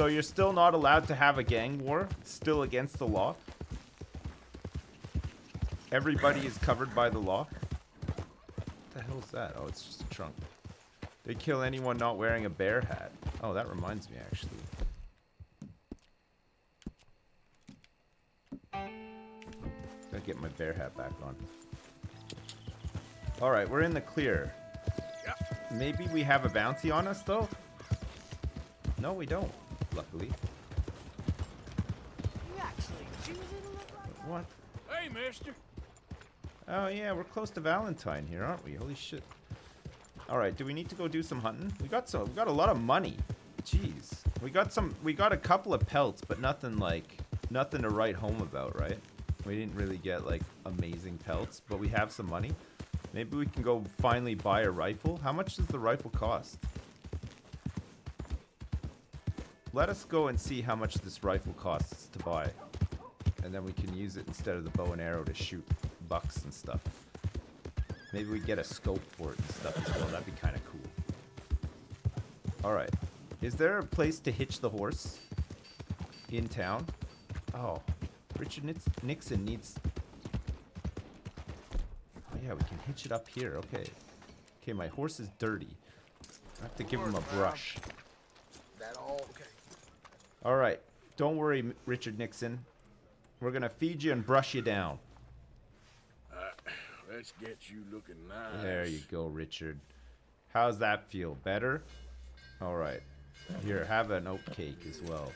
So you're still not allowed to have a gang war. It's still against the law. Everybody is covered by the law. What the hell is that? Oh, it's just a trunk. They kill anyone not wearing a bear hat. Oh, that reminds me, actually. Gotta get my bear hat back on. Alright, we're in the clear. Maybe we have a bounty on us, though? No, we don't, luckily. What? Hey, mister. Oh, yeah, we're close to Valentine here, aren't we? Holy shit. Alright, do we need to go do some hunting? We got a lot of money. Jeez. We got a couple of pelts, but nothing to write home about, right? We didn't really get, like, amazing pelts, but we have some money. Maybe we can go finally buy a rifle. How much does the rifle cost? Let us go and see how much this rifle costs to buy. And then we can use it instead of the bow and arrow to shoot bucks and stuff. Maybe we get a scope for it and stuff as well. That'd be kind of cool. Alright. Is there a place to hitch the horse in town? Oh. Richard Nixon needs... Oh yeah, we can hitch it up here. Okay. Okay, my horse is dirty. I have to give him a brush. Alright. Don't worry, Richard Nixon. We're going to feed you and brush you down. Let's get you looking nice. There you go, Richard. How's that feel? Better? Alright. Here, have an oat cake as well.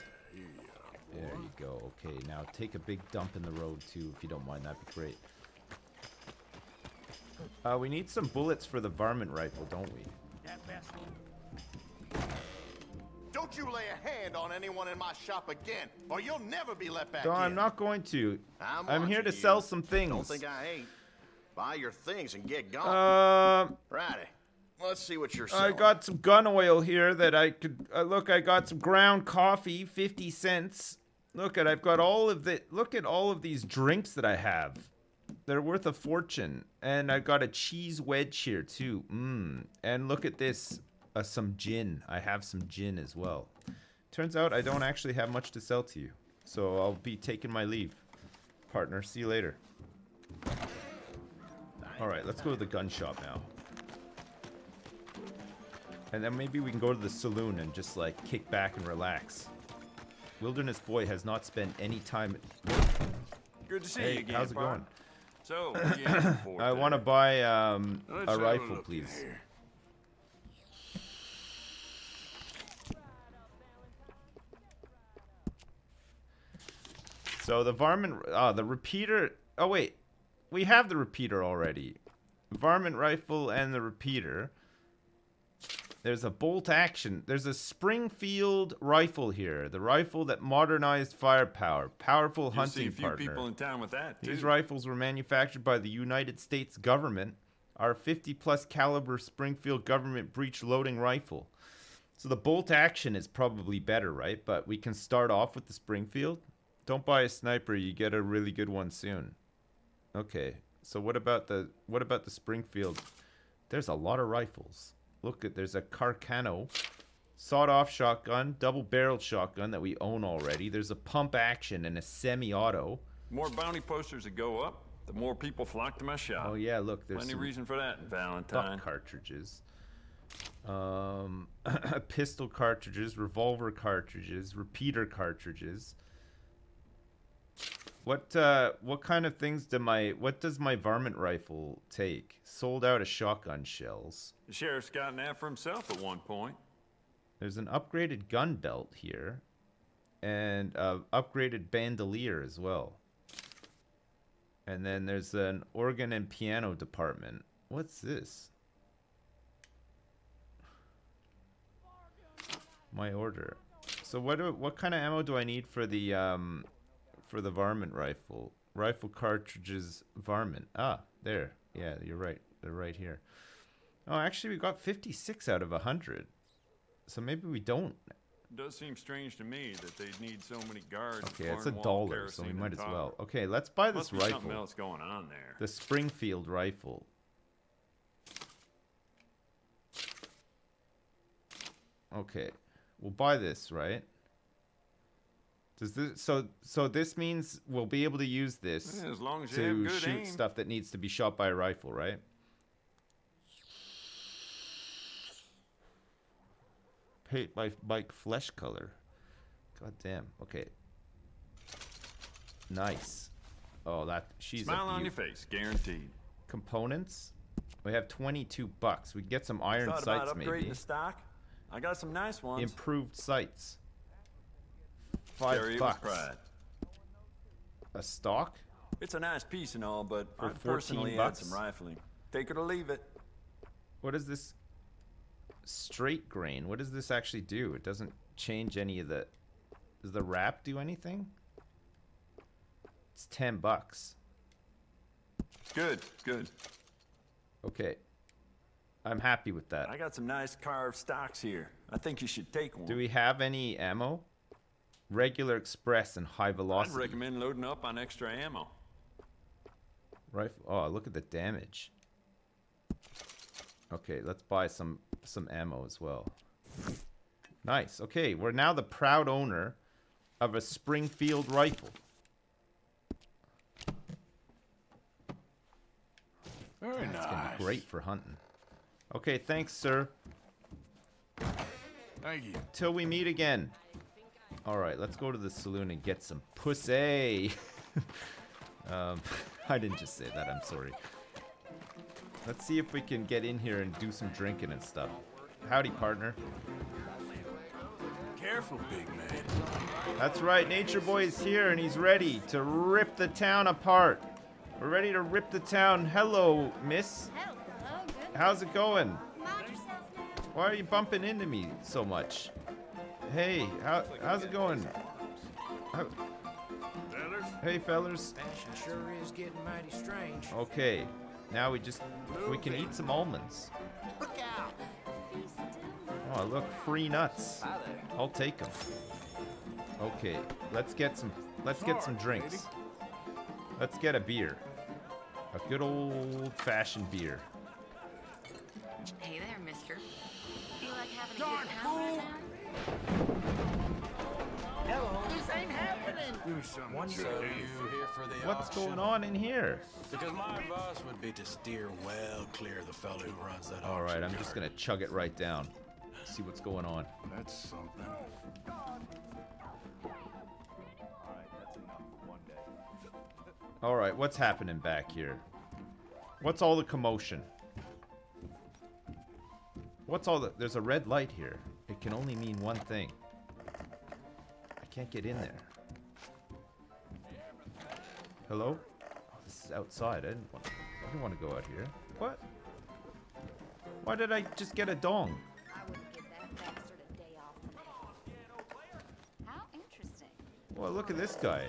There you go. Okay, now take a big dump in the road, too, if you don't mind. That'd be great. We need some bullets for the varmint rifle, don't we? Don't you lay a hand on anyone in my shop again, or you'll never be let back in. No, I'm not going to. I'm here to sell some things. Don't think I ain't. Buy your things and get gone. Righty. Let's see what you're selling. I got some gun oil here that I could... look, I got some ground coffee, 50 cents. Look, at I've got all of the... Look at all of these drinks that I have. They're worth a fortune. And I got a cheese wedge here, too. Mmm. And look at this. Some gin. I have some gin as well. Turns out I don't actually have much to sell to you. So I'll be taking my leave. Partner, see you later. Alright, let's go to the gun shop now. And then maybe we can go to the saloon and just, like, kick back and relax. Wilderness Boy has not spent any time... Good to see you again, how's it going? So, I want to buy a rifle, please. So the varmint... the repeater... Oh, wait. We have the repeater already. Varmint rifle and the repeater. There's a bolt action. There's a Springfield rifle here. The rifle that modernized firepower. Powerful hunting partner. You see a few people in town with that, too. These rifles were manufactured by the United States government. Our 50-plus caliber Springfield government breech-loading rifle. So the bolt action is probably better, right? But we can start off with the Springfield. Don't buy a sniper. You get a really good one soon. Okay, so what about the Springfield? There's a lot of rifles. Look at, there's a Carcano sawed-off shotgun, double-barreled shotgun that we own already. There's a pump action and a semi-auto. More bounty posters that go up, the more people flock to my shop. Oh yeah, look, there's plenty reason for that. Valentine cartridges, pistol cartridges, revolver cartridges, repeater cartridges. What kind of things do what does my varmint rifle take? Sold out of shotgun shells. The sheriff's gotten that for himself at one point. There's an upgraded gun belt here. And an upgraded bandolier as well. And then there's an organ and piano department. What's this? My order. So what kind of ammo do I need for the for the varmint rifle? Rifle cartridges, varmint. Ah, there. Yeah, you're right. They're right here. Oh, actually, we got 56 out of 100. So maybe we don't. It does seem strange to me that they'd need so many guards. Okay, it's $1, so we might as well. Okay, let's buy this rifle. Must be something else going on there. The Springfield rifle. Okay, we'll buy this, right? Does this so this means we'll be able to use this as long as to shoot aim. Stuff that needs to be shot by a rifle, right? Paint my bike flesh color. God damn. Okay. Nice. Oh, that she's smile on your face, guaranteed. Components. We have 22 bucks. We can get some iron sights about maybe. Upgrading the stock. I got some nice ones. Improved sights. $5. A stock? It's a nice piece and all, but for 14 bucks some rifling. Take it or leave it. What is this straight grain? What does this actually do? It doesn't change any of the... Does the wrap do anything? It's 10 bucks. Good, good. Okay. I'm happy with that. I got some nice carved stocks here. I think you should take one. Do we have any ammo? Regular, express, and high velocity. I'd recommend loading up on extra ammo. Rifle. Oh, look at the damage. Okay, let's buy some ammo as well. Nice. Okay, we're now the proud owner of a Springfield rifle. Very nice. It's gonna be great for hunting. Okay, thanks, sir. Thank you. Till we meet again. All right, let's go to the saloon and get some pussy. I didn't just say that. I'm sorry. Let's see if we can get in here and do some drinking and stuff. Howdy, partner. Careful, big man. That's right. Nature Boy is here, and he's ready to rip the town apart. We're ready to rip the town. Hello, miss. Hello. Good. How's it going? Mind yourself now. Why are you bumping into me so much? Hey, how's it going? Hey, fellas. Fashion sure is getting mighty strange. Okay, now we can eat some almonds. Look out! Oh, look, free nuts. I'll take them. Okay, let's get some drinks. Let's get a beer, a good old-fashioned beer. Hey there, Mister. Feel like having a good time right now? Hello. This ain't happening. What's going on in here? Because my advice would be to steer well clear of the fellow who runs that. All right, I'm just gonna chug it right down. See what's going on. That's something. All right, what's happening back here? What's all the commotion? What's all the? There's a red light here. It can only mean one thing. I can't get in there. Hello? Oh, this is outside. I didn't want to go out here. What? Why did I just get a dong? I wouldn't give that bastard a day off today. How interesting. Well, look at this guy.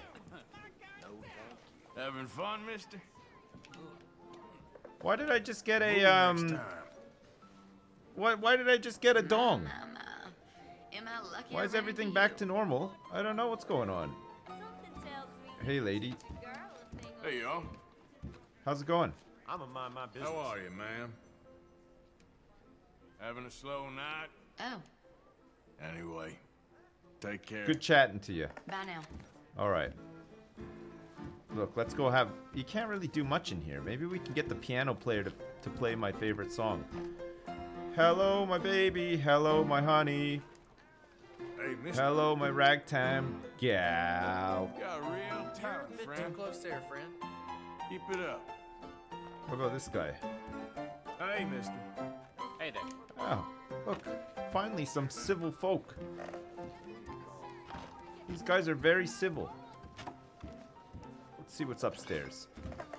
Having fun, mister? Why did I just get a why did I just get a dong? Why is everything back to normal? I don't know what's going on. Hey, lady. Hey, y'all. How's it going? I'm a mind my business. How are you, ma'am? Having a slow night? Oh. Anyway, take care. Good chatting to you. Bye now. All right. Look, let's go have... You can't really do much in here. Maybe we can get the piano player to play my favorite song. Hello, my baby. Hello, my honey. Hey, hello, my ragtime gal. You got real talent, friend. Too close there, friend. Keep it up. What about this guy? Hey, mister. Hey there. Oh, look. Finally, some civil folk. These guys are very civil. Let's see what's upstairs.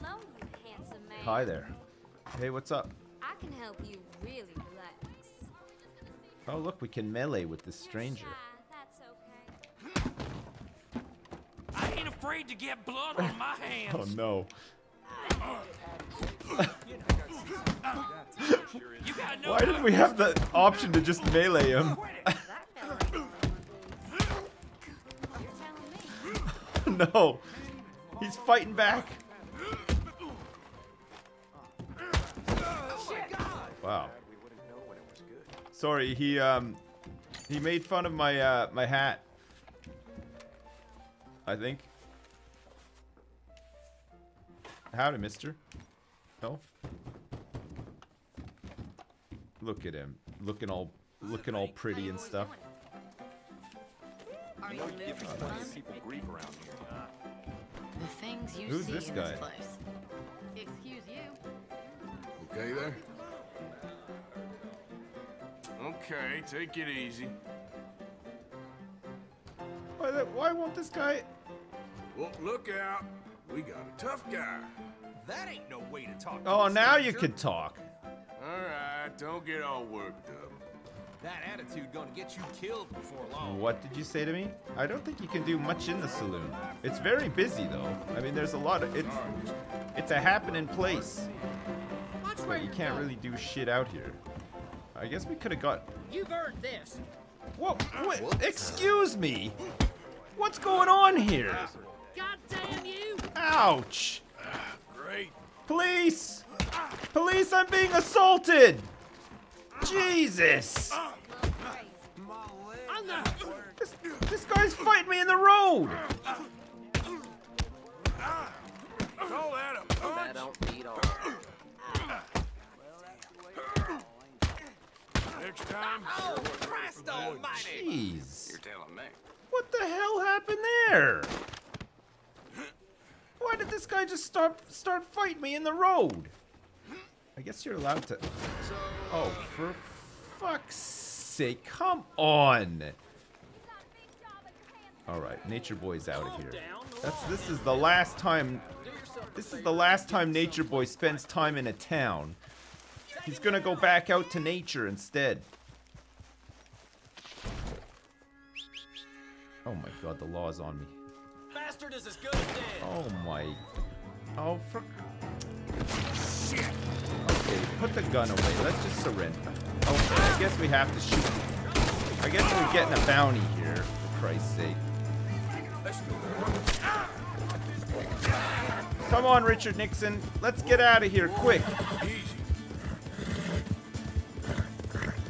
Hello, you handsome man. Hi there. Hey, what's up? I can help you really. Oh, look, we can melee with this stranger. That's okay. I ain't afraid to get blood on my hands. Oh, no. Why did we have the option to just melee him? No. He's fighting back. Wow. Sorry, he made fun of my hat. I think. Howdy, mister. No? Look at him. Looking all pretty and stuff. Who's this guy? Excuse you. Okay there? Okay, take it easy. Why won't this guy? Well, look out. We got a tough guy. That ain't no way to talk. Oh, now you can talk. All right, don't get all worked up. That attitude gonna get you killed before long. What did you say to me? I don't think you can do much in the saloon. It's very busy though. I mean, there's a lot of it's a happening place. But you can't really do shit out here. I guess we could have got. You've earned this. Whoa! Wait, excuse me. What's going on here? God damn you! Ouch! Great. Police! Police! I'm being assaulted! Jesus! This guy's fighting me in the road! Call that a punch? That don't beat all. Next time. Oh, Christ almighty! Jeez! You're telling me. What the hell happened there? Why did this guy just start fighting me in the road? I guess you're allowed to. Oh, for fuck's sake! Come on! All right, Nature Boy's out of here. This is the last time. This is the last time Nature Boy spends time in a town. He's gonna go back out to nature instead. Oh my God, the law is on me. Bastard is as good as dead. Oh my. Oh fuck. Shit. Okay, put the gun away. Let's just surrender. Okay, I guess we have to shoot. I guess we're getting a bounty here, for Christ's sake. Come on, Richard Nixon. Let's get out of here quick.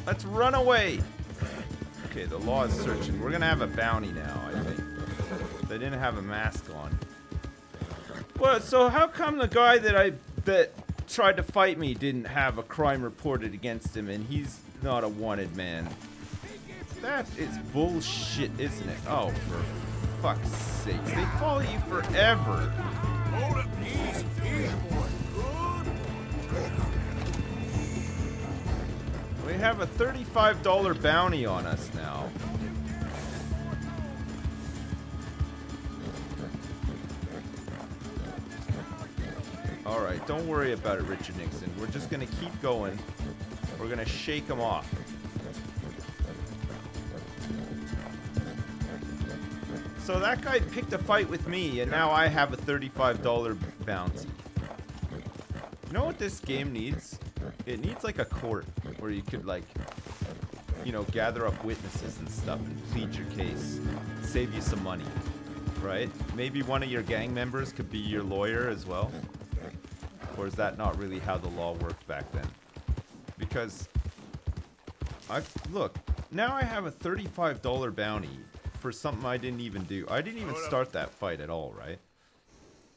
Let's run away. Okay, the law is searching. We're gonna have a bounty now, I think. They didn't have a mask on. Well, so how come the guy that tried to fight me didn't have a crime reported against him, and he's not a wanted man? That is bullshit, isn't it? Oh, for fuck's sake. They follow you forever. Hold up, easy, easy, boy. We have a $35 bounty on us now. All right, don't worry about it, Richard Nixon. We're just gonna keep going. We're gonna shake him off. So that guy picked a fight with me, and now I have a $35 bounty. You know what this game needs? It needs like a court where you could like, you know, gather up witnesses and stuff and plead your case, save you some money, right? Maybe one of your gang members could be your lawyer as well. Or is that not really how the law worked back then? Because, look, now I have a $35 bounty for something I didn't even do. I didn't even start that fight at all, right?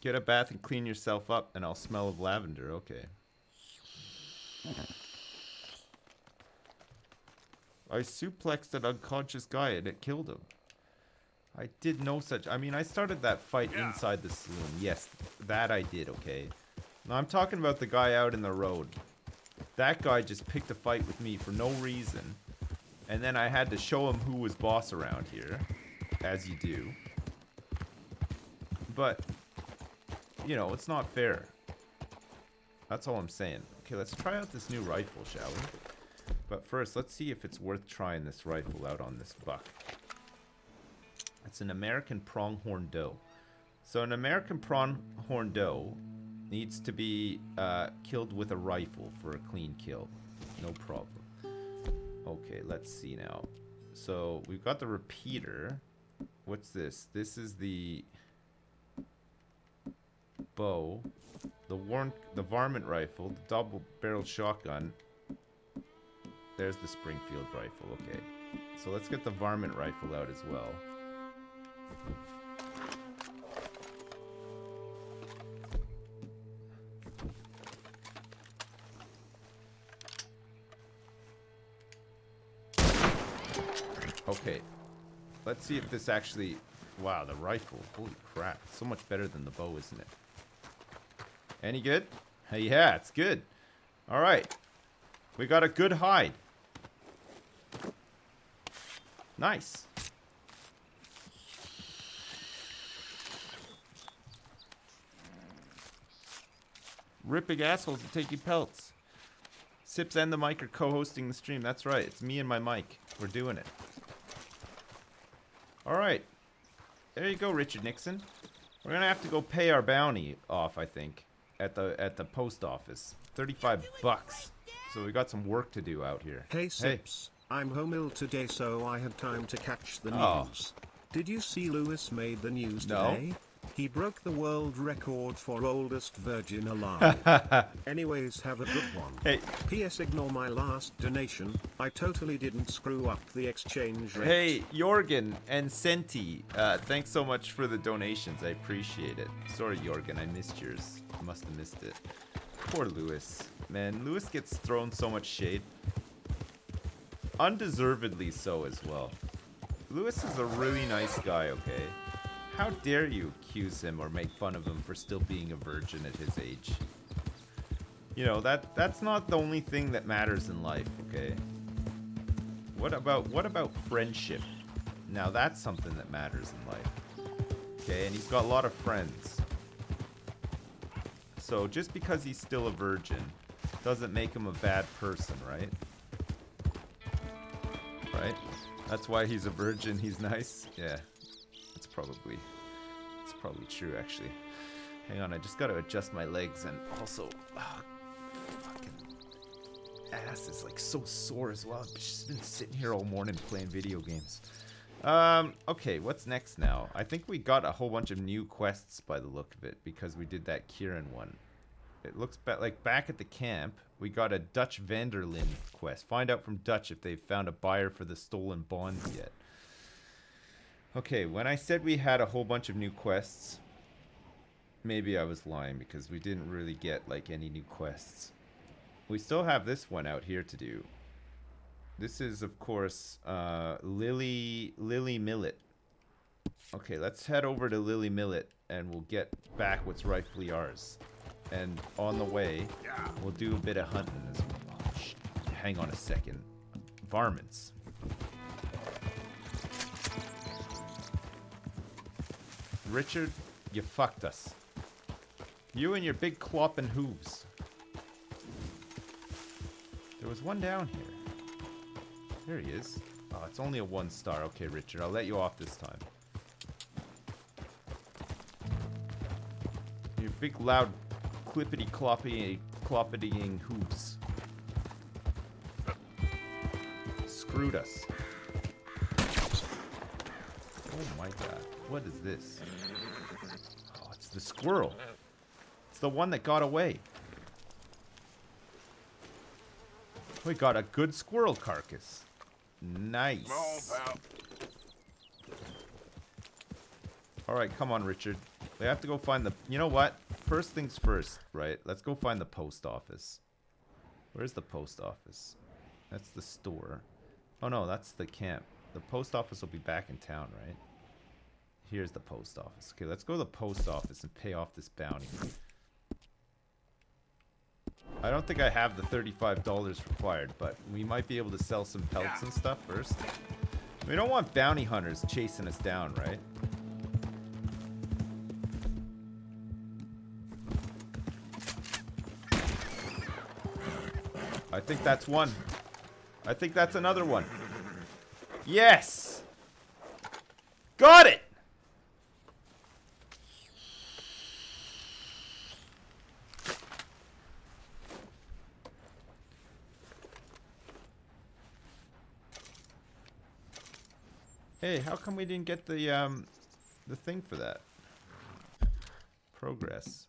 Get a bath and clean yourself up, and I'll smell of lavender. Okay. I suplexed an unconscious guy, and it killed him. I did no such... I mean, I started that fight inside the saloon. Yes, that I did, okay? Now, I'm talking about the guy out in the road. That guy just picked a fight with me for no reason. And then I had to show him who was boss around here. As you do. But, you know, it's not fair. That's all I'm saying. Okay, let's try out this new rifle, shall we? But first, let's see if it's worth trying this rifle out on this buck. It's an American pronghorn doe. So an American pronghorn doe needs to be killed with a rifle for a clean kill. No problem. Okay, let's see now. So we've got the repeater. What's this? This is the bow, the varmint rifle, the double-barreled shotgun. There's the Springfield rifle. Okay, so let's get the varmint rifle out as well. Okay. Let's see if this actually... Wow, the rifle. Holy crap. So much better than the bow, isn't it? Any good? Yeah, it's good. All right. We got a good hide. Nice. Ripping assholes and taking pelts. Sips and the mic are co-hosting the stream. That's right. It's me and my mic. We're doing it. All right. There you go, Richard Nixon. We're gonna have to go pay our bounty off, I think, at the post office. 35 bucks. So we got some work to do out here. Hey, Sips. Hey. I'm home ill today, so I have time to catch the news. Did you see Lewis made the news today? He broke the world record for oldest virgin alive. Anyways, have a good one. Hey. P.S. Ignore my last donation. I totally didn't screw up the exchange rate. Hey, Jorgen and Senti, thanks so much for the donations. I appreciate it. Sorry, Jorgen, I missed yours. I must have missed it. Poor Lewis. Man, Lewis gets thrown so much shade. Undeservedly so as well. Lewis is a really nice guy, okay? How dare you accuse him or make fun of him for still being a virgin at his age? You know, that's not the only thing that matters in life, okay? What about friendship? Now that's something that matters in life. Okay, and he's got a lot of friends. So just because he's still a virgin doesn't make him a bad person, right? Right? That's why he's a virgin, he's nice. Yeah. It's probably true, actually. Hang on, I just gotta adjust my legs, and also, fucking ass is like so sore as well. I've just been sitting here all morning playing video games. Okay, what's next now? I think we got a whole bunch of new quests by the look of it, because we did that Kieran one. It looks like back at the camp, we got a Dutch Vanderlin quest. Find out from Dutch if they've found a buyer for the stolen bonds yet. Okay, when I said we had a whole bunch of new quests, maybe I was lying because we didn't really get, like, any new quests. We still have this one out here to do. This is, of course, Lilly Millet. Okay, let's head over to Lilly Millet and we'll get back what's rightfully ours. And on the way, we'll do a bit of hunting as well. Oh, hang on a second. Varmints. Richard, you fucked us. You and your big clopping hooves. There was one down here. There he is. Oh, it's only a 1-star. Okay, Richard, I'll let you off this time. Your big loud clippity-cloppitying hooves. Screwed us. Oh my god. What is this? Oh, it's the squirrel. It's the one that got away. We got a good squirrel carcass. Nice. Alright, come on, Richard. We have to go find the... You know what? First things first, right? Let's go find the post office. Where's the post office? That's the store. Oh, no, that's the camp. The post office will be back in town, right? Here's the post office. Okay, let's go to the post office and pay off this bounty. I don't think I have the $35 required, but we might be able to sell some pelts and stuff first. We don't want bounty hunters chasing us down, right? I think that's one. I think that's another one. Yes! Got it! Hey, how come we didn't get the thing for that? Progress.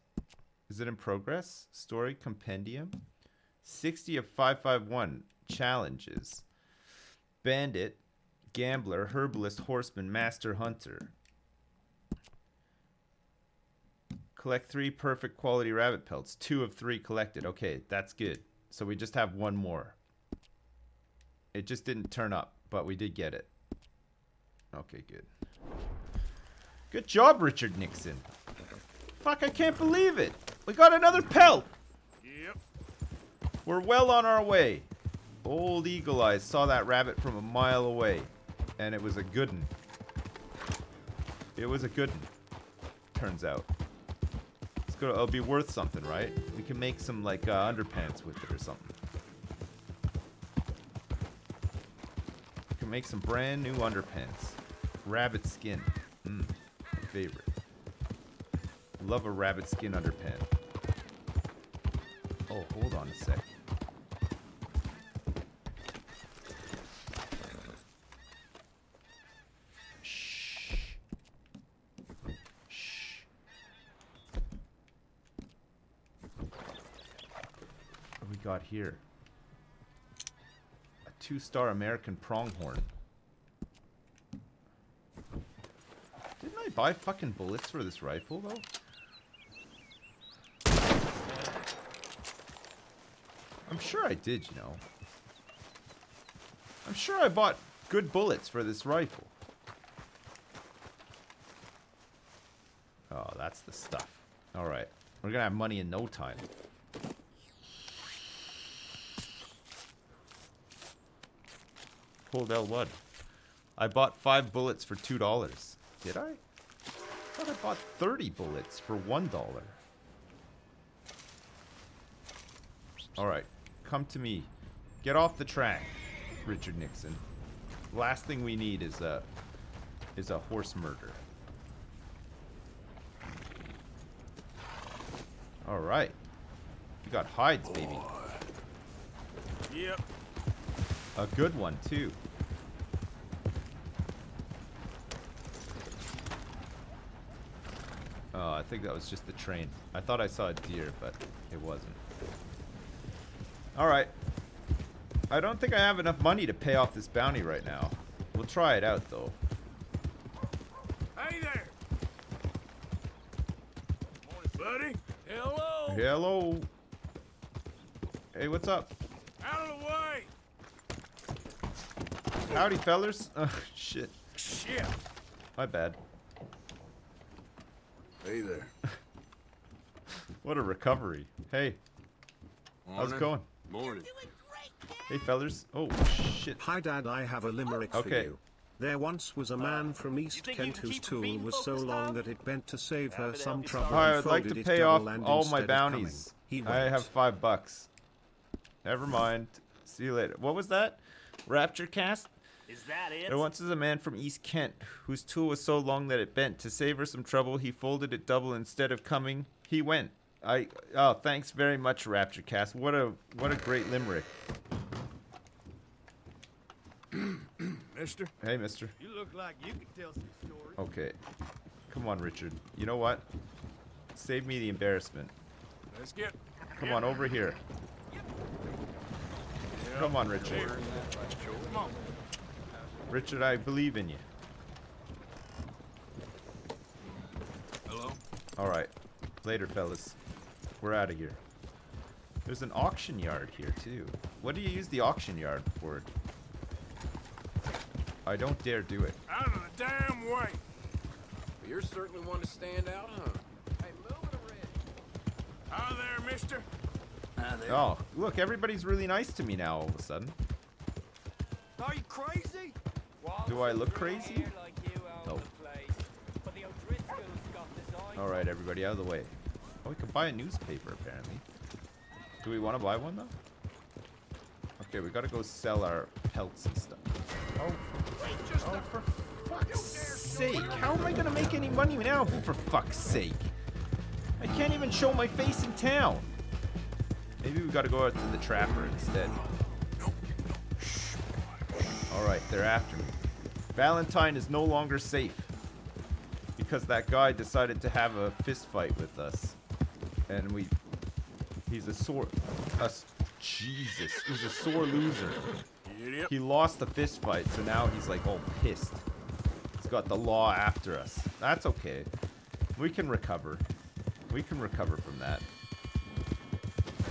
Is it in progress? Story compendium? 60 of 551 challenges. Bandit, gambler, herbalist, horseman, master hunter. Collect 3 perfect quality rabbit pelts. 2 of 3 collected. Okay, that's good. So we just have one more. It just didn't turn up, but we did get it. Okay, good. Good job, Richard Nixon. Fuck, I can't believe it. We got another pelt. Yep. We're well on our way. Old Eagle Eyes saw that rabbit from a mile away. And it was a good one. It was a good one. Turns out. It's gonna, it'll be worth something, right? We can make some, like, underpants with it or something. We can make some brand new underpants. Rabbit skin. Mmm. My favorite. Love a rabbit skin underpant. Oh, hold on a sec. Shh. Shh. What do we got here? A 2-star American pronghorn. Didn't I buy fucking bullets for this rifle, though? I'm sure I did, you know. I'm sure I bought good bullets for this rifle. Oh, that's the stuff. Alright. We're gonna have money in no time. Hold L1. I bought 5 bullets for $2. Did I? I thought I bought 30 bullets for $1. Alright. Come to me. Get off the track, Richard Nixon. Last thing we need is a horse murder. Alright. You got hides, baby. Yep. A good one, too. Oh, I think that was just the train. I thought I saw a deer, but it wasn't. Alright. I don't think I have enough money to pay off this bounty right now. We'll try it out, though. Hey there! Morning, buddy. Hello! Hello! Hey, what's up? Out of the way! Howdy, fellers. Oh, shit. Shit! My bad. Hey there. What a recovery. Hey. Morning. How's it going? Morning. Hey, fellers. Oh, shit. Hi, Dad. I have a limerick for you. There once was a man from East Kent whose tool was so long that it bent to save her some trouble. I would like to pay off all my bounties. I have $5. Never mind. See you later. What was that? Rapture cast? Is that it? There once was a man from East Kent whose tool was so long that it bent. To save her some trouble, he folded it double. Instead of coming, he went. Oh, thanks very much, Rapturecast. What a great limerick. Mister. Hey, mister. You look like you could tell some stories. Okay. Come on, Richard. You know what? Save me the embarrassment. Let's get. Come on, over here. Yeah. Come on, Richard. Come on. Richard, I believe in you. Hello? Alright. Later, fellas. We're out of here. There's an auction yard here, too. What do you use the auction yard for? I don't dare do it. Out of the damn way! Well, you're certainly one to stand out, huh? Hey, move it around. Hi there, mister. Hi there. Oh, look, everybody's really nice to me now all of a sudden. Are you crazy? Do I look crazy? Nope. Alright, everybody, out of the way. Oh, we can buy a newspaper, apparently. Do we want to buy one, though? Okay, we gotta go sell our pelts and stuff. Oh, for fuck's sake. How am I gonna make any money now, for fuck's sake? I can't even show my face in town. Maybe we gotta go out to the trapper instead. Alright, they're after me. Valentine is no longer safe. Because that guy decided to have a fist fight with us, and he's a sore, he's a sore loser. He lost the fist fight, so now he's like all pissed. He's got the law after us. That's okay. We can recover. We can recover from that.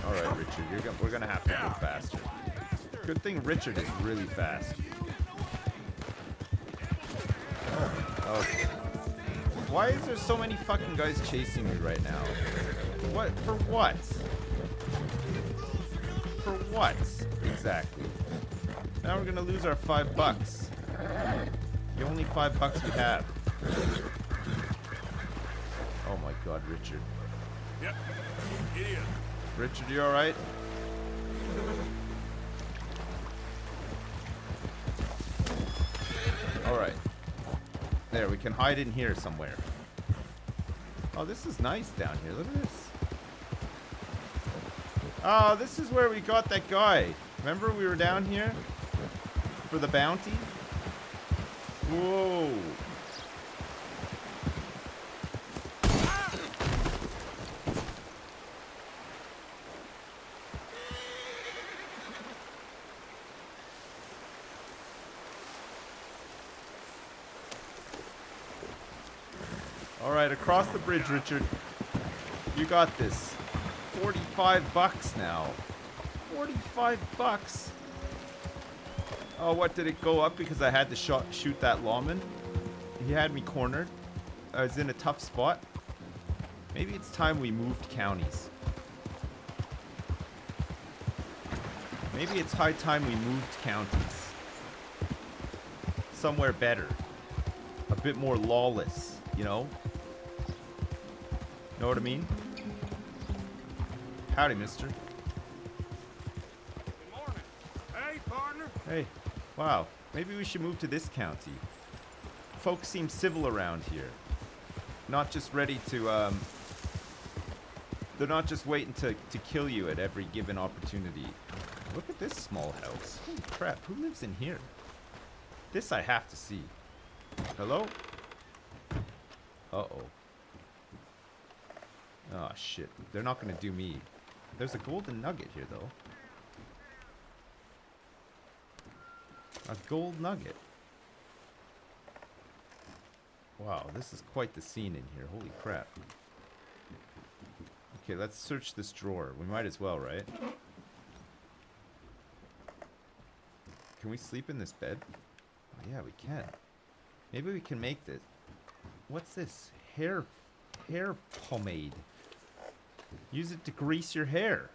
All right, Richard, we're gonna have to go faster. Good thing Richard is really fast. Why is there so many fucking guys chasing me right now? What? For what? For what? Exactly. Now we're gonna lose our $5. The only $5 we have. Oh my god, Richard. Yep. Idiot. Richard, you alright? Alright. There, we can hide in here somewhere. Oh, this is nice down here. Look at this. Oh, this is where we got that guy. Remember we were down here? For the bounty? Whoa. Alright, across the bridge, Richard. You got this. $45 now. $45? Oh, what, did it go up because I had to shoot that lawman? He had me cornered. I was in a tough spot. Maybe it's time we moved counties. Maybe it's high time we moved counties. Somewhere better. A bit more lawless, you know? Know what I mean? Howdy, mister. Good morning. Hey, partner. Hey. Wow. Maybe we should move to this county. Folks seem civil around here. Not just ready to, they're not just waiting to kill you at every given opportunity. Look at this small house. Holy crap. Who lives in here? This I have to see. Hello? Uh-oh. Oh, shit. They're not going to do me. There's a golden nugget here, though. A gold nugget. Wow, this is quite the scene in here. Holy crap. Okay, let's search this drawer. We might as well, right? Can we sleep in this bed? Oh, yeah, we can. Maybe we can make this. What's this? Hair pomade. Use it to grease your hair.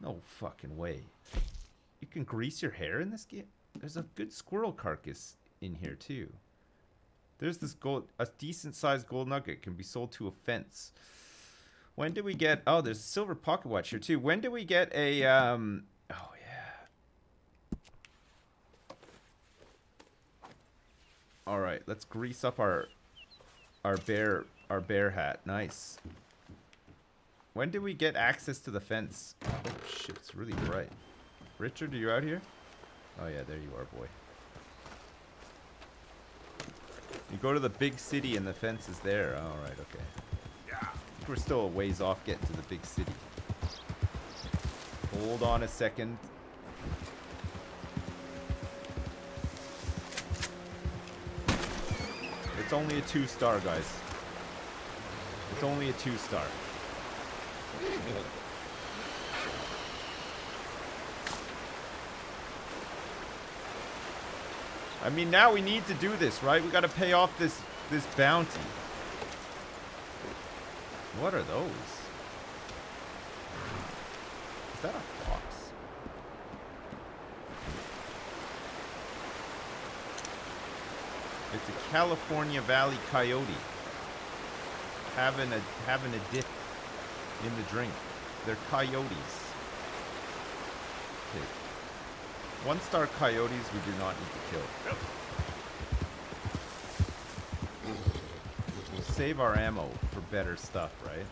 No fucking way. You can grease your hair in this game? There's a good squirrel carcass in here too. There's this gold, a decent sized gold nugget can be sold to a fence. When do we get, oh, there's a silver pocket watch here too. When do we get a, oh yeah. All right, let's grease up our bear hat. Nice. When do we get access to the fence? Oh shit, it's really bright. Richard, are you out here? Oh yeah, there you are, boy. You go to the big city and the fence is there. Alright, okay. Yeah. I think we're still a ways off getting to the big city. Hold on a second. It's only a 2-star, guys. It's only a 2-star. I mean, now we need to do this, right? We got to pay off this bounty. What are those? Is that a fox? It's a California Valley coyote having a dip in the drink. They're coyotes. Okay. 1-star coyotes we do not need to kill. Yep. We'll save our ammo for better stuff, right?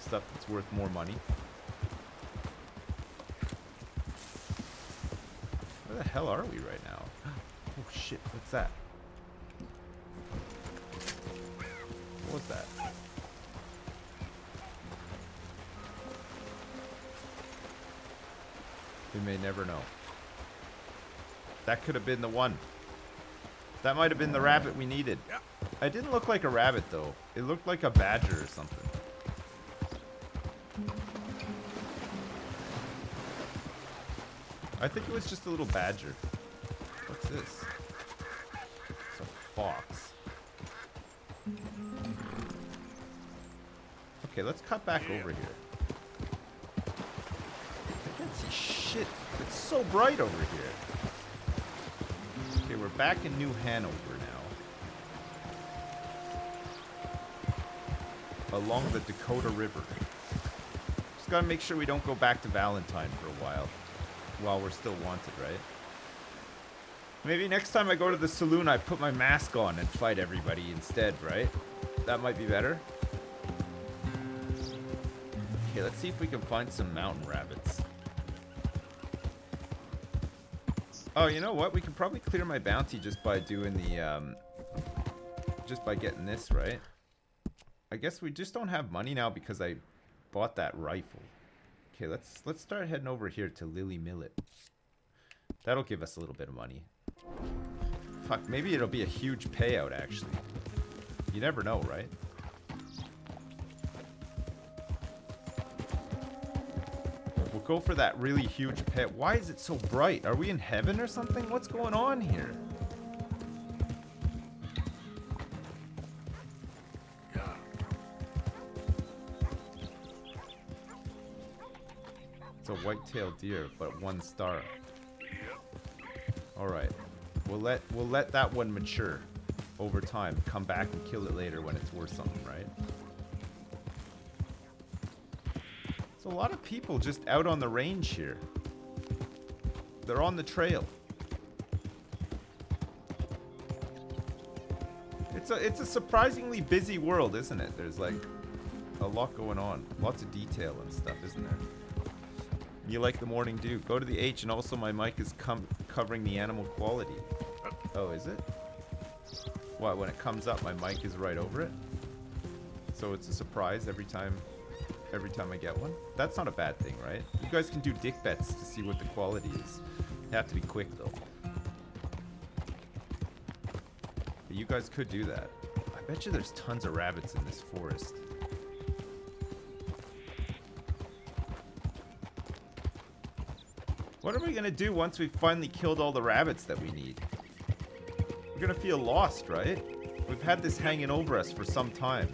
Stuff that's worth more money. Where the hell are we right now? Oh shit, what's that? What was that? We may never know. That could have been the one. That might have been the rabbit we needed. It didn't look like a rabbit, though. It looked like a badger or something. I think it was just a little badger. What's this? It's a fox. Okay, let's cut back over here. I can't see shit. It's so bright over here. Okay, we're back in New Hanover now. Along the Dakota River. Just gotta make sure we don't go back to Valentine for a while. While we're still wanted, right? Maybe next time I go to the saloon, I put my mask on and fight everybody instead, right? That might be better. Okay, let's see if we can find some mountain rabbits. Oh, you know what? We can probably clear my bounty just by doing the, just by getting this, right? I guess we just don't have money now because I bought that rifle. Okay, let's start heading over here to Lilly Millet. That'll give us a little bit of money. Fuck, maybe it'll be a huge payout, actually. You never know, right? We'll go for that really huge pet. Why is it so bright? Are we in heaven or something? What's going on here? It's a white-tailed deer, but 1 star. All right, we'll let that one mature over time. Come back and kill it later when it's worth something, right? So a lot of people just out on the range here. They're on the trail. It's a surprisingly busy world, isn't it? There's like a lot going on, lots of detail and stuff, isn't there? You like the morning dew? Go to the H, and also my mic is covering the animal quality. Oh, is it? What? When it comes up, my mic is right over it. So it's a surprise every time. Every time I get one? That's not a bad thing, right? You guys can do dick bets to see what the quality is. You have to be quick, though. But you guys could do that. I bet you there's tons of rabbits in this forest. What are we gonna do once we've finally killed all the rabbits that we need? We're gonna feel lost, right? We've had this hanging over us for some time.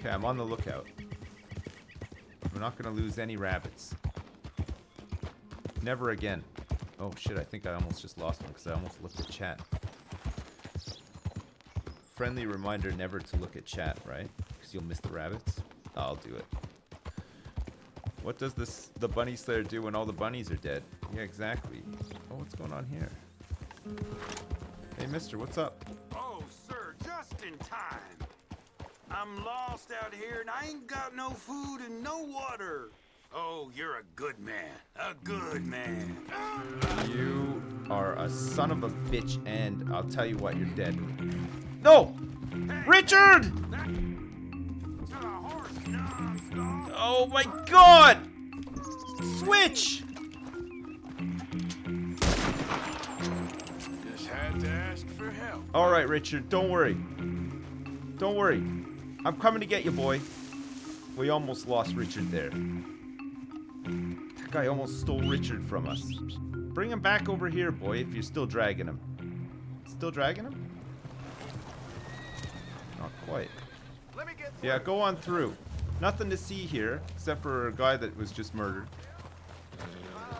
Okay, I'm on the lookout. We're not gonna lose any rabbits. Never again. Oh shit, I think I almost just lost one because I almost looked at chat. Friendly reminder never to look at chat, right? Because you'll miss the rabbits. I'll do it. What does the bunny slayer do when all the bunnies are dead? Yeah, exactly. Oh, what's going on here? Hey, mister, what's up? Oh, sir, just in time. I'm lost out here, and I ain't got no food and no water. Oh, you're a good man. A good man. You are a son of a bitch, and I'll tell you what, you're dead. No! Hey, Richard! Oh, my God! Switch! Just had to ask for help. All right, Richard, don't worry. Don't worry. I'm coming to get you, boy. We almost lost Richard there. That guy almost stole Richard from us. Bring him back over here, boy, if you're still dragging him. Still dragging him? Not quite. Let me get yeah, go on through. Nothing to see here, except for a guy that was just murdered.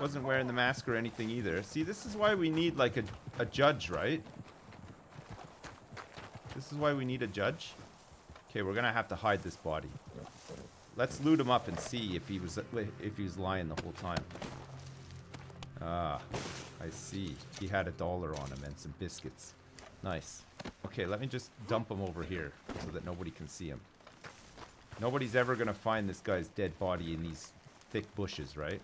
Wasn't wearing the mask or anything either. See, this is why we need, like, a judge, right? This is why we need a judge. Okay, we're gonna have to hide this body. Let's loot him up and see if he was lying the whole time. Ah, I see. He had $1 on him and some biscuits. Nice. Okay, let me just dump him over here so that nobody can see him. Nobody's ever gonna find this guy's dead body in these thick bushes, right?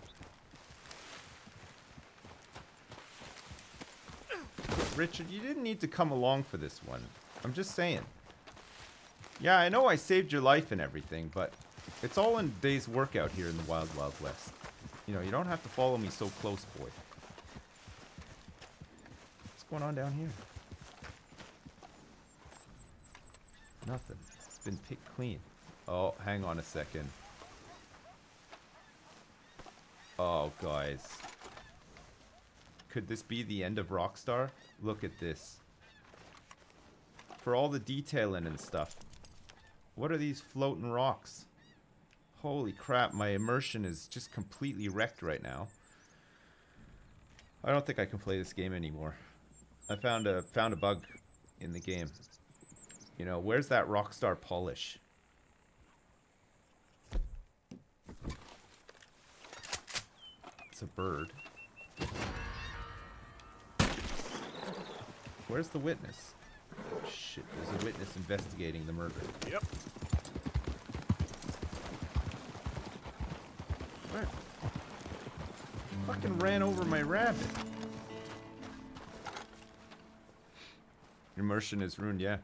Richard, you didn't need to come along for this one. I'm just saying. Yeah, I know I saved your life and everything, but it's all in day's work out here in the Wild Wild West. You know, you don't have to follow me so close, boy. What's going on down here? Nothing. It's been picked clean. Oh, hang on a second. Oh, guys. Could this be the end of Rockstar? Look at this. For all the detailing and stuff. What are these floating rocks? Holy crap, my immersion is just completely wrecked right now. I don't think I can play this game anymore. I found a bug in the game. You know, where's that Rockstar polish? It's a bird. Where's the witness? Shit, there's a witness investigating the murder. Yep. Where? Fucking ran over my rabbit. Immersion is ruined, yeah.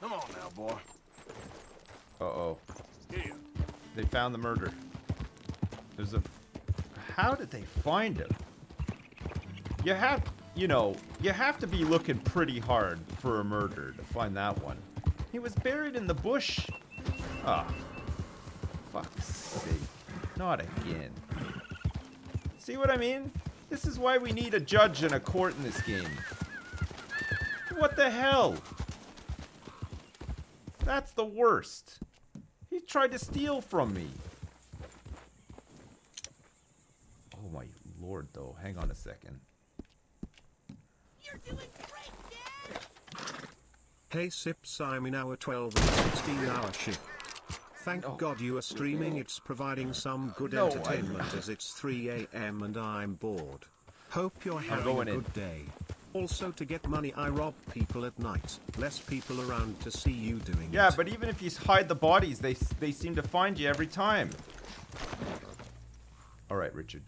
Come on now, boy. Uh-oh. Yeah. They found the murder. There's a... How did they find him? You have... You know, you have to be looking pretty hard for a murder to find that one. He was buried in the bush. Ah, fuck's sake. Not again. See what I mean? This is why we need a judge and a court in this game. What the hell? That's the worst. He tried to steal from me. Oh my lord, though. Hang on a second. You're doing great, Dad. Hey Sips, I'm in our 12 and 16-hour shift. Thank God you are streaming. It's providing some good entertainment as it's 3 AM and I'm bored. Hope you're having a good day. Also, to get money I rob people at night. Less people around to see you doing it. Yeah, but even if you hide the bodies, they seem to find you every time. Alright, Richard.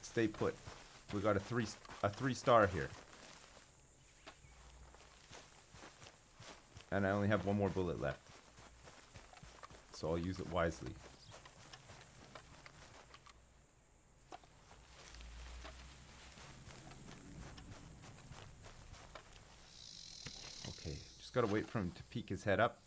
Stay put. We got a three-star here. And I only have one more bullet left. So I'll use it wisely. Okay, just gotta wait for him to peek his head up.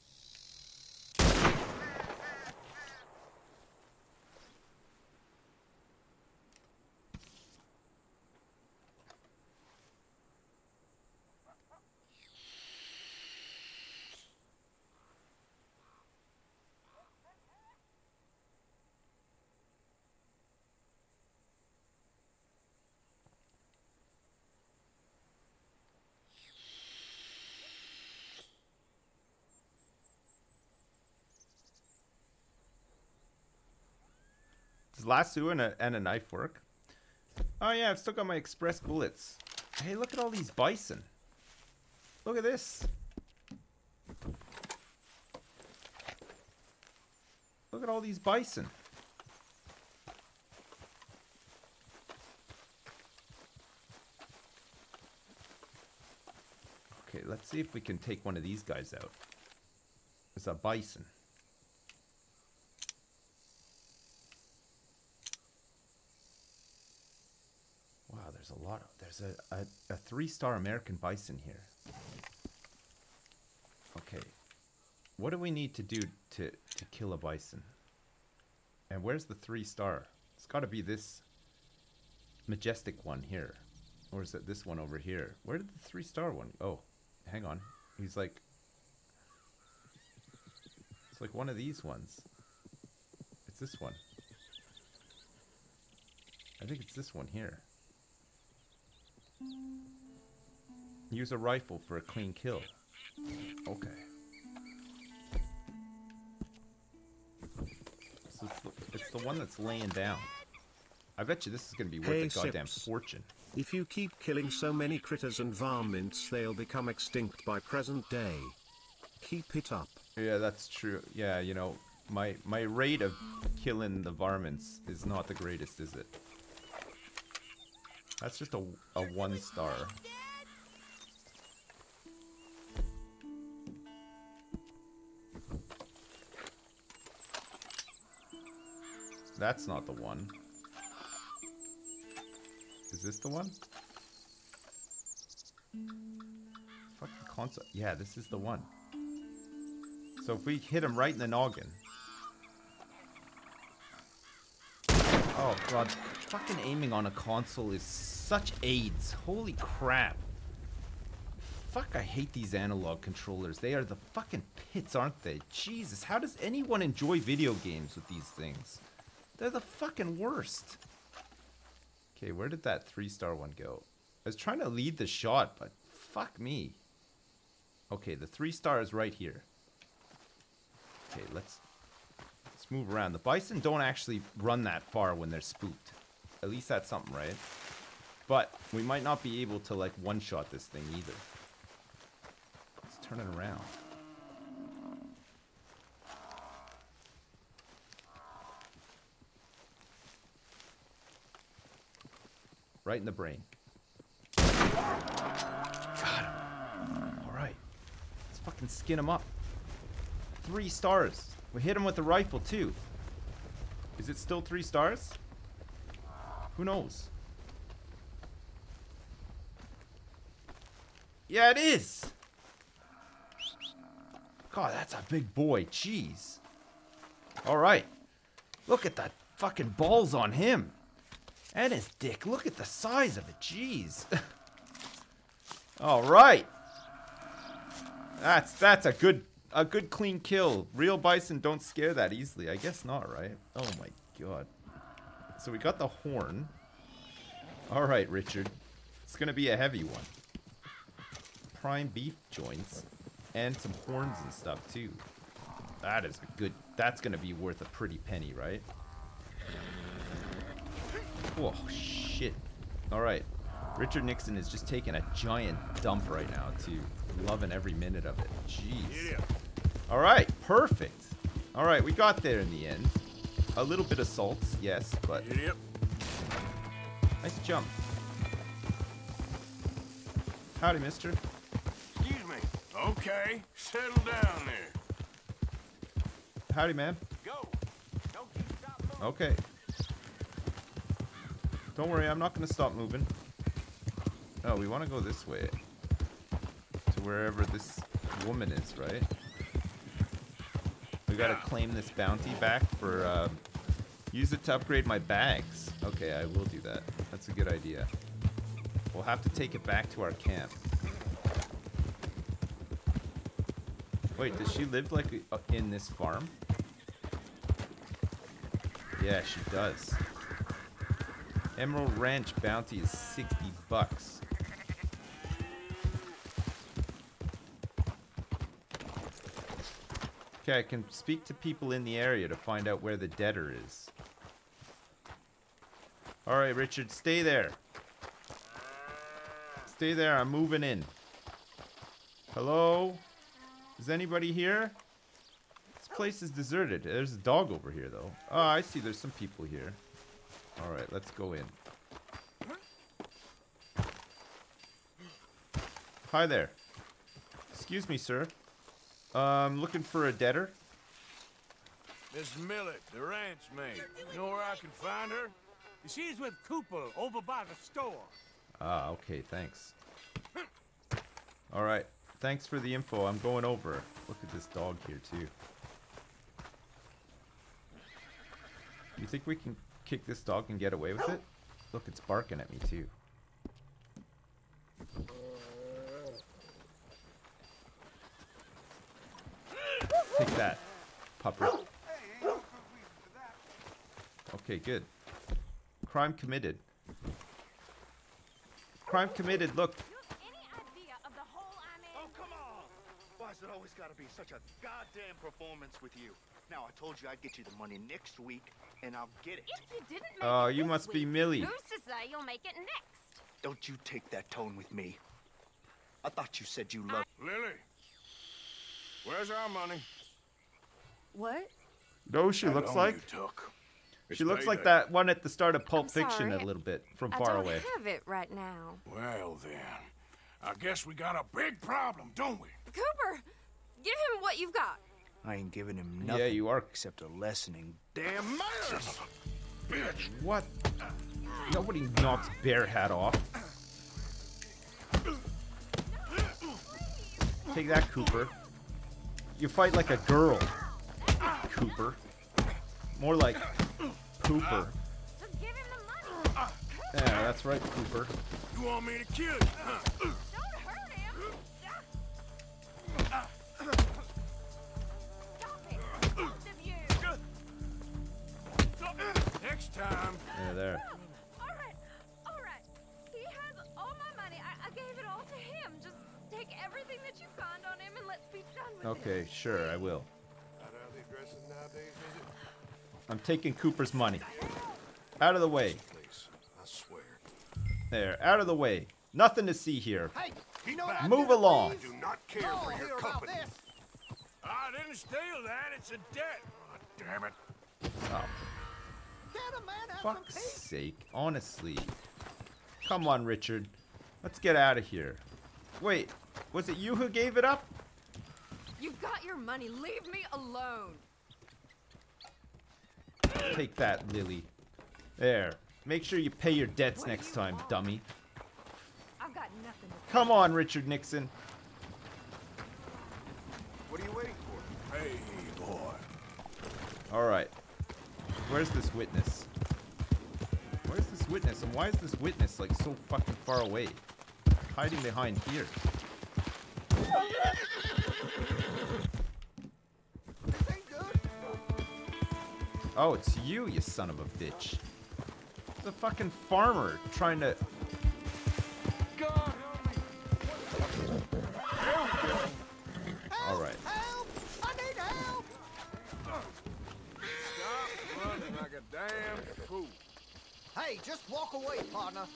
Lasso and a knife work. Oh yeah, I've still got my express bullets. Hey, look at all these bison. Look at this. Look at all these bison. Okay, let's see if we can take one of these guys out. It's a bison. There's a lot of, there's a three-star American bison here. Okay, what do we need to do to kill a bison? And where's the three-star? It's got to be this majestic one here, or is it this one over here? Where did the three-star one? Oh, hang on. He's like, it's like one of these ones. It's this one. I think it's this one here. Use a rifle for a clean kill. Okay. So it's the one that's laying down. I bet you this is going to be worth a goddamn fortune. If you keep killing so many critters and varmints, they'll become extinct by present day. Keep it up. Yeah, that's true. Yeah, you know, my rate of killing the varmints is not the greatest, is it? That's just a one-star. That's not the one. Is this the one? Fucking console. Yeah, this is the one. So if we hit him right in the noggin. Oh god, fucking aiming on a console is such AIDS. Holy crap. Fuck, I hate these analog controllers. They are the fucking pits, aren't they? Jesus, how does anyone enjoy video games with these things? They're the fucking worst. Okay, where did that 3-star one go? I was trying to lead the shot, but fuck me. Okay, the 3-star is right here. Okay, let's move around. The bison don't actually run that far when they're spooked. At least that's something, right? But we might not be able to, like, one-shot this thing either. Let's turn it around. Right in the brain. Got him. Alright. Let's fucking skin him up. 3 stars. We hit him with the rifle too. Is it still 3 stars? Who knows? Yeah, it is! God, that's a big boy. Jeez. Alright. Look at the fucking balls on him. And his dick. Look at the size of it. Jeez. Alright. That's a good clean kill. Real bison don't scare that easily. I guess not, right? Oh my god. So we got the horn. Alright, Richard. It's gonna be a heavy one. Prime beef joints. And some horns and stuff too. That is a good... That's gonna be worth a pretty penny, right? Whoa, shit. Alright. Richard Nixon is just taking a giant dump right now, too. Loving every minute of it. Jeez. Alright, perfect. Alright, we got there in the end. A little bit of salt, yes, but... Nice jump. Howdy, mister. Excuse me. Okay, settle down there. Howdy, man. Go. Don't you stop moving. Okay. Don't worry, I'm not going to stop moving. Oh, we want to go this way. To wherever this woman is, right? We got to claim this bounty back for... use it to upgrade my bags. Okay, I will do that. That's a good idea. We'll have to take it back to our camp. Wait, does she live like in this farm? Yeah, she does. Emerald Ranch bounty is 60 bucks. Okay, I can speak to people in the area to find out where the debtor is. Alright, Richard, stay there. Stay there, I'm moving in. Hello? Is anybody here? This place is deserted. There's a dog over here, though. Oh, I see there's some people here. Alright, let's go in. Hi there. Excuse me, sir. I'm looking for a debtor. Miss Millet, the ranch maid. You know where I can find her? She's with Cooper over by the store. Ah, okay, thanks. Alright, thanks for the info. I'm going over. Look at this dog here, too. You think we can... kick this dog and get away with it? Look, it's barking at me too. Take that, pupper. Okay, good. Crime committed. Crime committed, look. Oh, come on! Why's it always gotta be such a goddamn performance with you? Now, I told you I'd get you the money next week, and I'll get it. If you didn't make it you must be Millie. Who's to say you'll make it next? Don't you take that tone with me. I thought you said you loved... Lily! Where's our money? What? No, she that looks like... She looks like that one at the start of Pulp Fiction a little bit, from far away. I don't have it right now. Well, then. I guess we got a big problem, don't we? Cooper! Give him what you've got. I ain't giving him nothing. Yeah, you are. Except a lesson in damn manners. Bitch. What? Nobody knocks Bear Hat off. No, take that, Cooper. You fight like a girl, Cooper. More like Pooper. So give him the money. Yeah, that's right, Cooper. You want me to kill you? Don't hurt him. Stop it, both of you. Stop it. Next time. Yeah, there. All right, all right. He has all my money. I gave it all to him. Just take everything that you find on him and let's be done with it. Okay, sure, I will. I'm taking Cooper's money. Out of the way. There, out of the way. Nothing to see here. Move along. I do not care for your company. I didn't steal that. It's a debt. Oh, damn it. Oh. Fuck's sake. Honestly. Come on, Richard. Let's get out of here. Wait, was it you who gave it up? You got your money. Leave me alone. Take that, Lily. There. Make sure you pay your debts next time, dummy. I've got nothing to come on, Richard Nixon. What are you waiting for? Hey, boy. All right. Where's this witness? Where's this witness? And why is this witness like so fucking far away? Hiding behind here. Oh, it's you, you son of a bitch. It's a fucking farmer trying to... God. All right. Help! I need help! Stop running like a damn fool. Hey, just walk away, partner.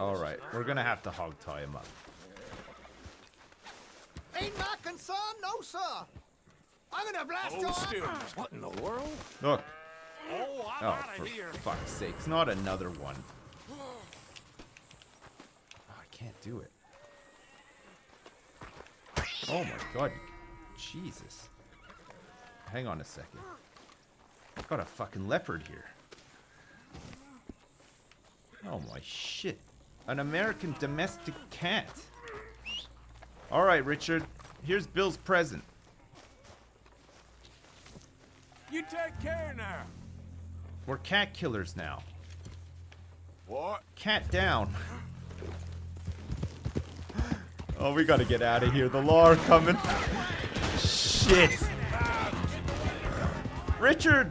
All right, we're gonna have to hogtie him up. Ain't my concern, no sir. I'm gonna blast you off. What in the world? Look. Oh, I'm out of here. For fuck's sake, it's not another one. Oh, I can't do it. Oh my god. Jesus. Hang on a second. I've got a fucking leopard here. Oh my shit. An American domestic cat. Alright, Richard. Here's Bill's present. You take care now. We're cat killers now. What? Cat down. Oh, we gotta get out of here. The law are coming. Shit. Richard!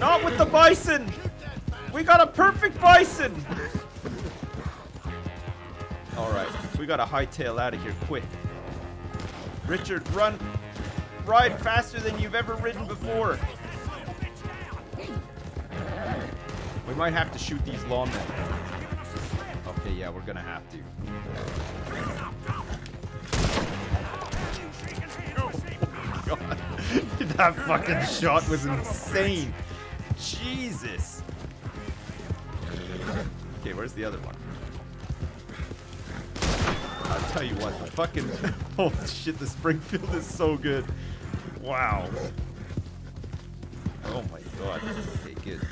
Not with the bison! We got a perfect bison! Alright, we gotta hightail out of here quick. Richard, run! Ride faster than you've ever ridden before. We might have to shoot these lawmen. Okay, yeah, we're gonna have to. Oh, God. That fucking shot was insane. Jesus. Okay, where's the other one? I'll tell you what, the fucking... Oh shit, the Springfield is so good. Wow. Oh my god. Okay, good.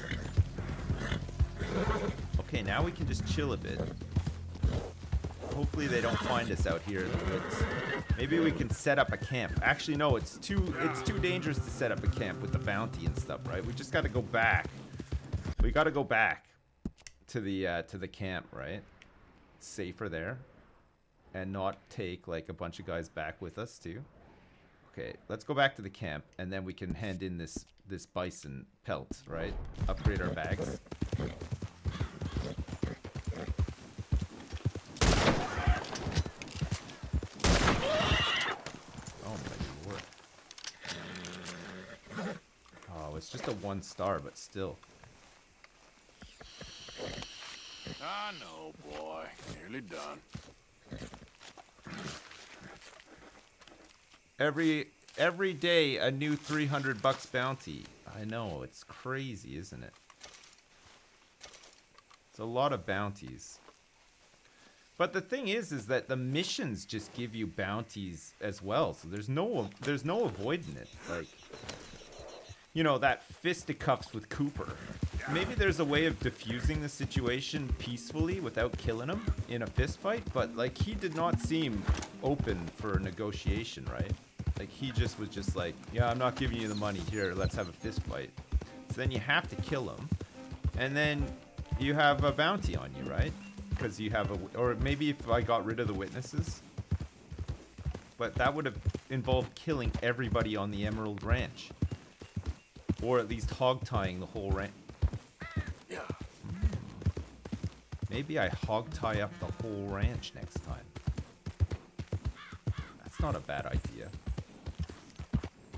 Okay, now we can just chill a bit. Hopefully they don't find us out here in the woods. Maybe we can set up a camp. Actually, no, it's too dangerous to set up a camp with the bounty and stuff, right? We just gotta go back. We gotta go back to the camp, right? It's safer there. And not take like a bunch of guys back with us too. Okay, let's go back to the camp and then we can hand in this bison pelt, right? Upgrade our bags. Oh my lord. Oh, it's just a 1 star, but still. I know, boy. Nearly done. Every day a new 300 bucks bounty. I know, it's crazy, isn't it? It's a lot of bounties. But the thing is that the missions just give you bounties as well. So there's no avoiding it. Like, you know, that fisticuffs with Cooper. maybe there's a way of diffusing the situation peacefully without killing him in a fist fight, but like he did not seem open for negotiation, right? Like he just was just like, yeah, I'm not giving you the money here, let's have a fist fight. So then you have to kill him, and then you have a bounty on you, right? Because you have a, or maybe if I got rid of the witnesses, but that would have involved killing everybody on the Emerald Ranch, or at least hog-tying the whole ranch. Maybe I hog-tie up the whole ranch next time. That's not a bad idea.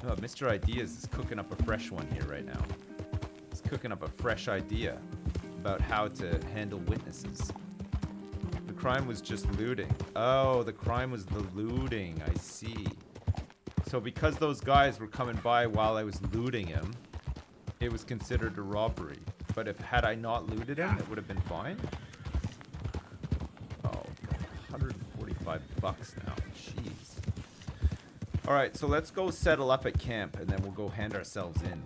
Oh, Mr. Ideas is cooking up a fresh one here right now. He's cooking up a fresh idea about how to handle witnesses. The crime was just looting. Oh, the crime was the looting. I see. So because those guys were coming by while I was looting him, it was considered a robbery. But if had I not looted him, it would have been fine. $45 now. Jeez. Alright, so let's go settle up at camp and then we'll go hand ourselves in.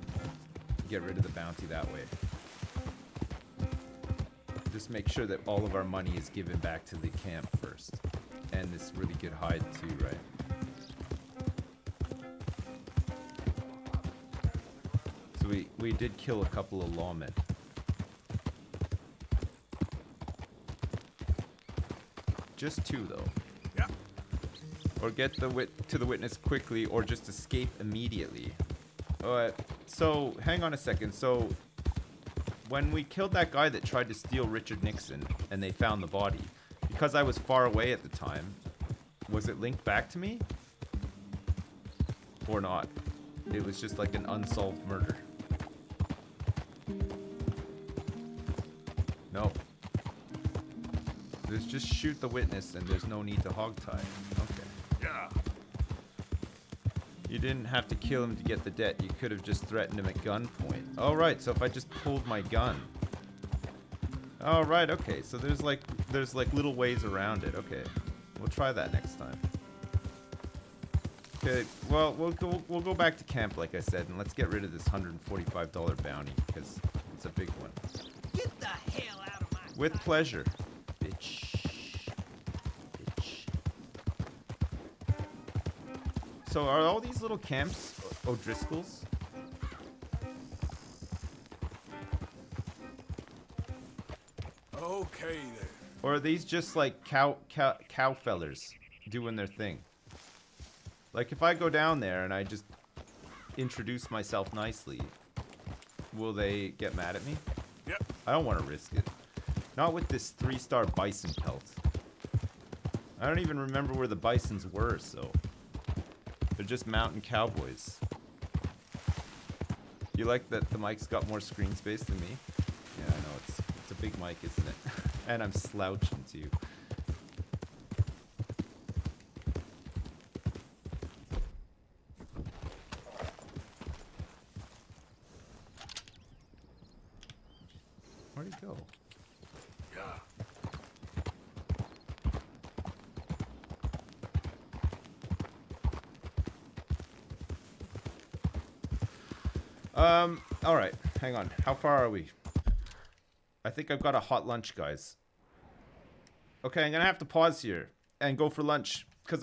Get rid of the bounty that way. Just make sure that all of our money is given back to the camp first. And this really good hide too, right? So we did kill a couple of lawmen. Just two though. Or get the to the witness quickly, or just escape immediately. So, hang on a second. So, when we killed that guy that tried to steal Richard Nixon, and they found the body, because I was far away at the time, was it linked back to me? Or not? It was just like an unsolved murder. No. There's just shoot the witness, and there's no need to hogtie. You didn't have to kill him to get the debt. You could have just threatened him at gunpoint. Alright, so if I just pulled my gun. Alright, okay. So there's like little ways around it. Okay. We'll try that next time. Okay, well, we'll go back to camp, like I said, and let's get rid of this $145 bounty, because it's a big one. Get the hell out of my house. With pleasure. Bitch. So are all these little camps O'Driscolls? Okay there. Or are these just like cow fellers doing their thing? Like if I go down there and I just introduce myself nicely, will they get mad at me? Yep. I don't want to risk it. Not with this 3-star bison pelt. I don't even remember where the bisons were, so. They're just mountain cowboys. You like that the mic's got more screen space than me? Yeah, I know, it's a big mic, isn't it? And I'm slouching too. Where'd he go? Alright, hang on. How far are we? I think I've got a hot lunch, guys. Okay, I'm gonna have to pause here and go for lunch, because